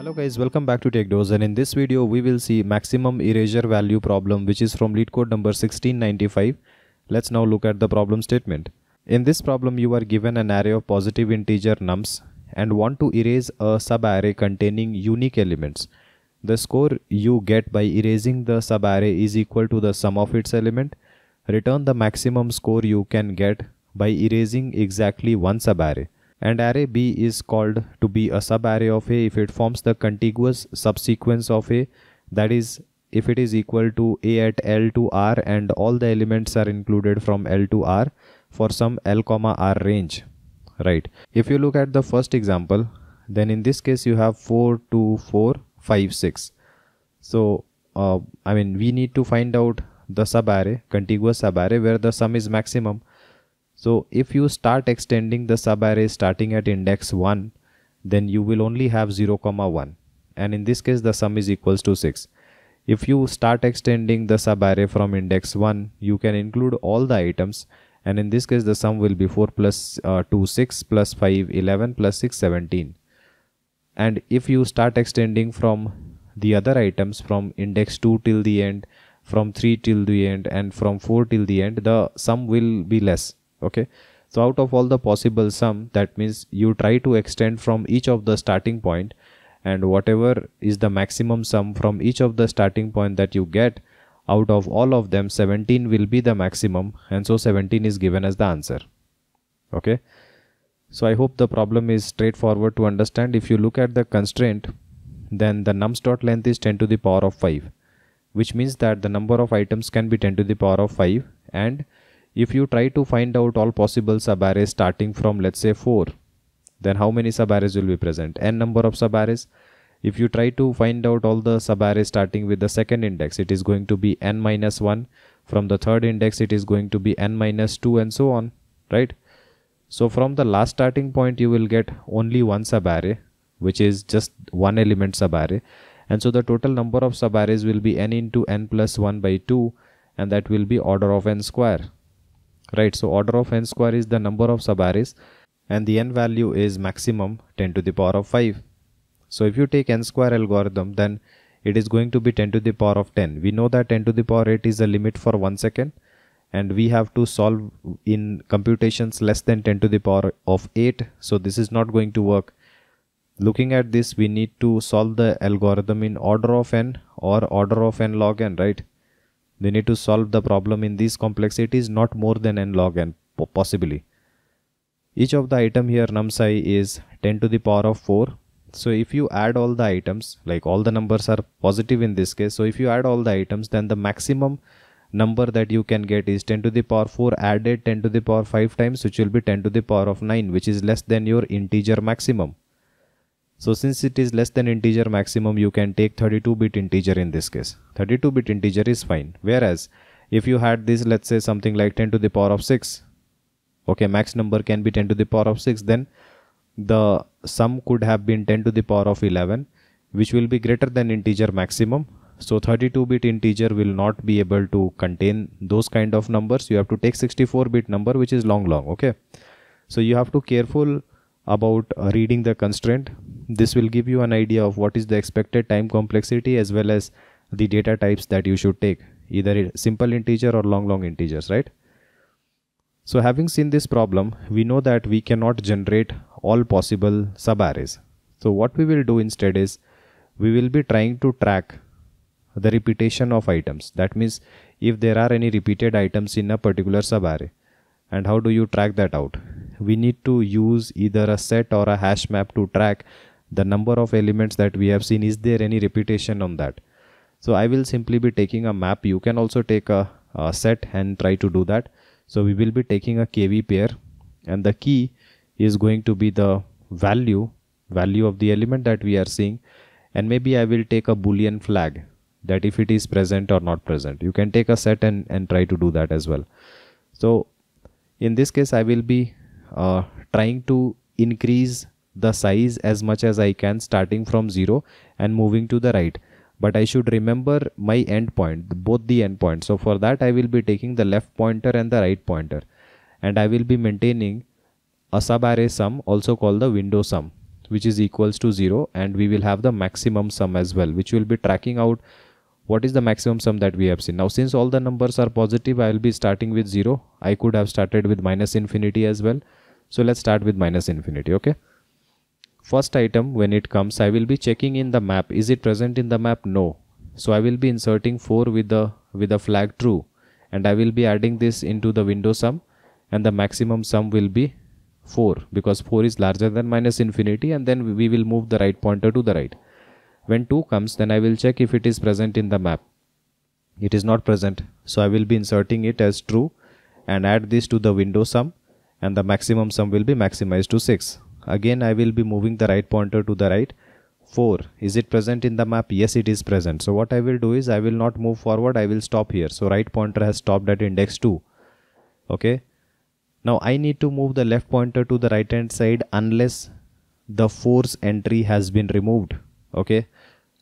Hello guys, welcome back to TechDose, and in this video we will see maximum erasure value problem, which is from LeetCode number 1695. Let's now look at the problem statement. In this problem you are given an array of positive integer nums and want to erase a sub-array containing unique elements. The score you get by erasing the sub-array is equal to the sum of its element. Return the maximum score you can get by erasing exactly one sub-array. And array B is called to be a sub-array of A if it forms the contiguous subsequence of A, that is, if it is equal to A at L to R and all the elements are included from L to R for some L, R range. Right. If you look at the first example, then in this case you have 4, 2, 4, 5, 6. So, we need to find out the sub-array, contiguous sub-array where the sum is maximum. So if you start extending the sub-array starting at index 1, then you will only have 0, 1, and in this case the sum is equals to 6. If you start extending the sub-array from index 1, you can include all the items, and in this case the sum will be 4 plus 2, 6 plus 5, 11 plus 6, 17. And if you start extending from the other items from index 2 till the end, from 3 till the end, and from 4 till the end, the sum will be less. Okay, so out of all the possible sum, that means you try to extend from each of the starting point, and whatever is the maximum sum from each of the starting point that you get, out of all of them 17 will be the maximum, and so 17 is given as the answer. Okay, so I hope the problem is straightforward to understand. If you look at the constraint, then the nums.length is 10 to the power of 5, which means that the number of items can be 10 to the power of 5, and if you try to find out all possible sub-arrays starting from, let's say, 4, then how many sub-arrays will be present? N number of sub-arrays. If you try to find out all the sub-arrays starting with the second index, it is going to be n minus 1. From the third index, it is going to be n minus 2, and so on, right? So from the last starting point, you will get only one sub-array, which is just one element sub-array. And so the total number of sub-arrays will be n into n plus 1 by 2, and that will be order of n square. Right, so order of n square is the number of sub-arrays, and the n value is maximum 10 to the power of 5. So if you take n square algorithm, then it is going to be 10 to the power of 10. We know that 10 to the power 8 is a limit for 1 second, and we have to solve in computations less than 10 to the power of 8, so this is not going to work. Looking at this, we need to solve the algorithm in order of n or order of n log n, right? They need to solve the problem in these complexities, not more than n log n, possibly. Each of the item here, numsi, is 10 to the power of 4. So if you add all the items, like all the numbers are positive in this case, so if you add all the items, then the maximum number that you can get is 10 to the power 4 added 10 to the power 5 times, which will be 10 to the power of 9, which is less than your integer maximum. So since it is less than integer maximum, you can take 32-bit integer in this case. 32-bit integer is fine. Whereas if you had this, let's say, something like 10 to the power of 6. Okay, max number can be 10 to the power of 6. Then the sum could have been 10 to the power of 11, which will be greater than integer maximum. So 32-bit integer will not be able to contain those kind of numbers. You have to take 64-bit number, which is long. Okay, so you have to be careful about reading the constraint. This will give you an idea of what is the expected time complexity as well as the data types that you should take, either simple integer or long integers, right? So having seen this problem, we know that we cannot generate all possible sub-arrays. So what we will do instead is, we will be trying to track the repetition of items. That means if there are any repeated items in a particular sub-array. And how do you track that out? We need to use either a set or a hash map to track the number of elements that we have seen. Is there any repetition on that? So I will simply be taking a map. You can also take a set and try to do that. So we will be taking a KV pair, and the key is going to be the value of the element that we are seeing. And maybe I will take a Boolean flag that if it is present or not present. You can take a set and try to do that as well. So in this case, I will be trying to increase the size as much as I can, starting from 0 and moving to the right. But I should remember my endpoint, both the endpoints. So for that, I will be taking the left pointer and the right pointer, and I will be maintaining a sub-array sum, also called the window sum, which is equals to 0, and we will have the maximum sum as well, which will be tracking out what is the maximum sum that we have seen. Now since all the numbers are positive, I will be starting with 0. I could have started with minus infinity as well. So let's start with minus infinity. Okay. First item, when it comes, I will be checking in the map. Is it present in the map? No. So I will be inserting 4 with the flag true, and I will be adding this into the window sum, and the maximum sum will be 4 because 4 is larger than minus infinity, and then we will move the right pointer to the right. When 2 comes, then I will check if it is present in the map. It is not present. So I will be inserting it as true and add this to the window sum, and the maximum sum will be maximized to 6. Again, I will be moving the right pointer to the right. 4. Is it present in the map? Yes, it is present. So what I will do is I will not move forward. I will stop here. So right pointer has stopped at index 2. Okay. Now I need to move the left pointer to the right hand side unless the 4's entry has been removed. Okay.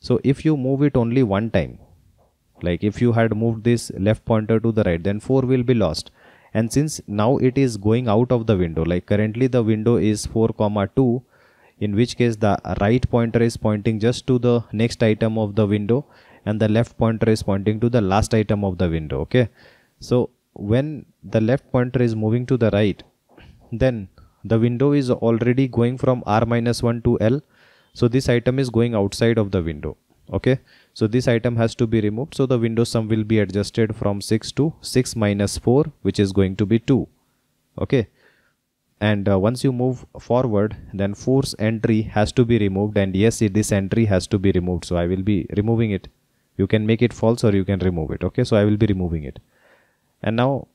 So if you move it only one time, like if you had moved this left pointer to the right, then 4 will be lost. And since now it is going out of the window, like currently the window is 4, 2, in which case the right pointer is pointing just to the next item of the window, and the left pointer is pointing to the last item of the window. Okay. So when the left pointer is moving to the right, then the window is already going from R-1 to L. So this item is going outside of the window. Okay. So this item has to be removed. So the window sum will be adjusted from 6 to 6 minus 4, which is going to be 2. Okay. And once you move forward, then 4's entry has to be removed. And yes, this entry has to be removed. So I will be removing it. You can make it false or you can remove it. Okay. So I will be removing it. And now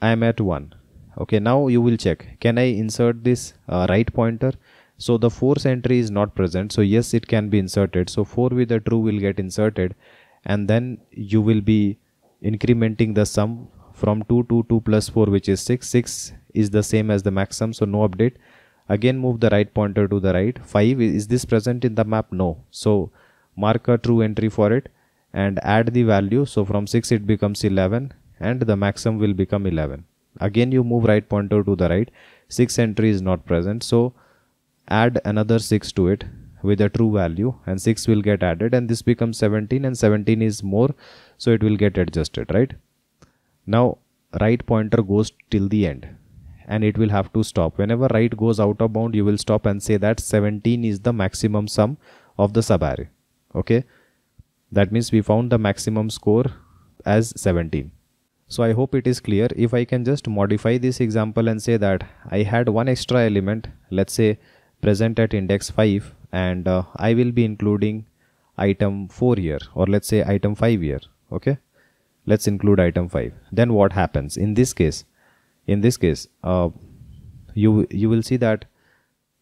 I am at 1. Okay. Now you will check. Can I insert this right pointer? So the 4's entry is not present. So yes, it can be inserted. So 4 with the true will get inserted. And then you will be incrementing the sum from 2 to 2 plus 4, which is 6. 6 is the same as the maximum, so no update. Again, move the right pointer to the right. 5, is this present in the map? No. So mark a true entry for it and add the value. So from 6 it becomes 11 and the maximum will become 11. Again, you move right pointer to the right. 6 entry is not present. So add another 6 to it with a true value, and 6 will get added, and this becomes 17, and 17 is more, so it will get adjusted, right? Now right pointer goes till the end and it will have to stop. Whenever right goes out of bound, you will stop and say that 17 is the maximum sum of the subarray. Okay, that means we found the maximum score as 17. So I hope it is clear. If I can just modify this example and say that I had one extra element, let's say present at index 5, and I will be including item 4 here, or let's say item 5 here. Okay, let's include item 5. Then what happens in this case? In this case, you will see that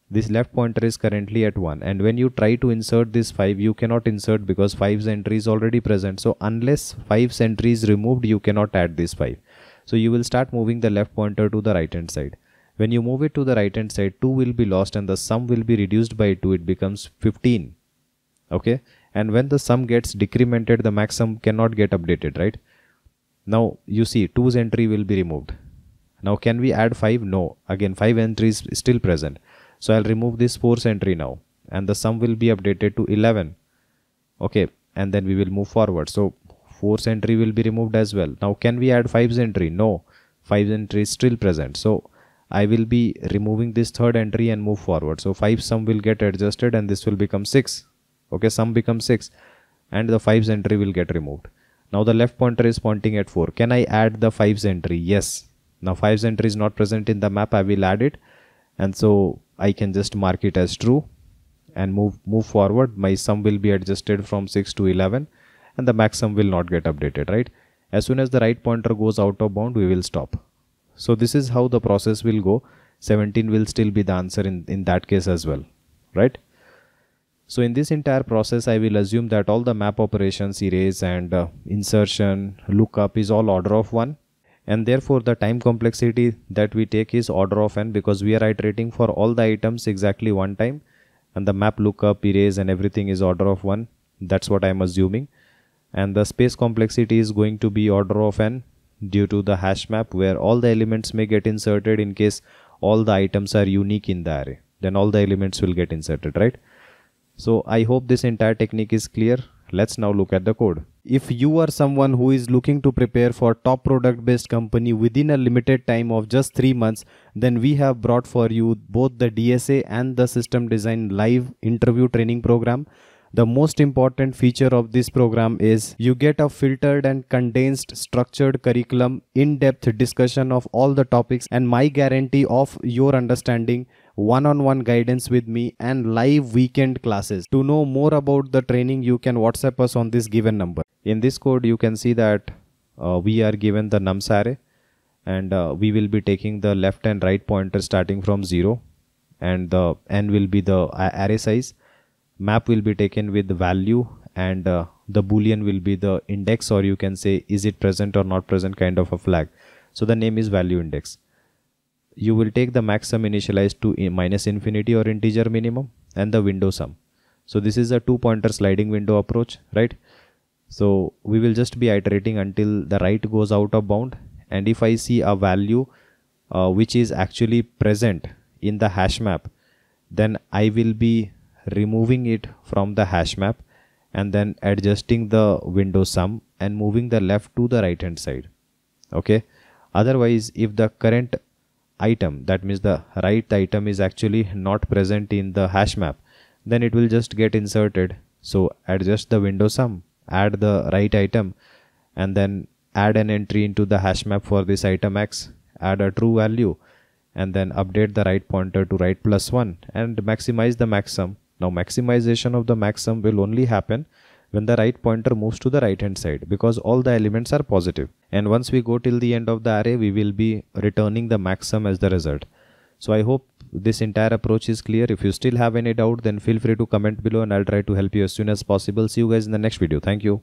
this left pointer is currently at 1, and when you try to insert this 5, you cannot insert because 5's entry is already present. So unless 5's entry is removed, you cannot add this 5. So you will start moving the left pointer to the right hand side. When you move it to the right hand side, 2 will be lost and the sum will be reduced by 2. It becomes 15. Okay. And when the sum gets decremented, the max sum cannot get updated, right? Now you see 2's entry will be removed. Now can we add 5? No. Again, 5 entry is still present. So I'll remove this 4's entry now, and the sum will be updated to 11. Okay. And then we will move forward. So 4's entry will be removed as well. Now can we add 5's entry? No. 5's entry is still present. So I will be removing this third entry and move forward. So 5 sum will get adjusted and this will become 6. Okay, sum becomes 6 and the 5's entry will get removed. Now the left pointer is pointing at 4. Can I add the 5's entry? Yes. Now 5's entry is not present in the map. I will add it, and so I can just mark it as true and move forward. My sum will be adjusted from 6 to 11 and the max sum will not get updated, right? As soon as the right pointer goes out of bound, we will stop. So this is how the process will go. 17 will still be the answer in that case as well, right? So in this entire process, I will assume that all the map operations, erase and insertion, lookup, is all order of 1. And therefore the time complexity that we take is order of n, because we are iterating for all the items exactly one time, and the map, lookup, erase and everything is order of 1. That's what I'm assuming. And the space complexity is going to be order of n, due to the hash map where all the elements may get inserted in case all the items are unique in the array. then all the elements will get inserted, right? So I hope this entire technique is clear. Let's now look at the code. If you are someone who is looking to prepare for top product based company within a limited time of just 3 months, then we have brought for you both the DSA and the system design live interview training program. The most important feature of this program is you get a filtered and condensed structured curriculum, in-depth discussion of all the topics, and my guarantee of your understanding, one-on-one guidance with me, and live weekend classes. To know more about the training, you can WhatsApp us on this given number. In this code, you can see that we are given the nums array, and we will be taking the left and right pointer starting from 0, and the n will be the array size. Map will be taken with value, and the boolean will be the index, or you can say is it present or not present kind of a flag. So the name is value index. You will take the max sum initialized to -infinity or integer minimum, and the window sum. So this is a 2-pointer sliding window approach, right? So we will just be iterating until the right goes out of bound, and if I see a value which is actually present in the hash map, then I will be removing it from the hash map and then adjusting the window sum and moving the left to the right hand side. Okay, otherwise if the current item, that means the right item, is actually not present in the hash map, then it will just get inserted. So adjust the window sum, add the right item, and then add an entry into the hash map for this item x, add a true value, and then update the right pointer to right +1 and maximize the max sum. Now maximization of the max sum will only happen when the right pointer moves to the right hand side, because all the elements are positive. And once we go till the end of the array, we will be returning the max sum as the result. So I hope this entire approach is clear. If you still have any doubt, then feel free to comment below and I'll try to help you as soon as possible. See you guys in the next video. Thank you.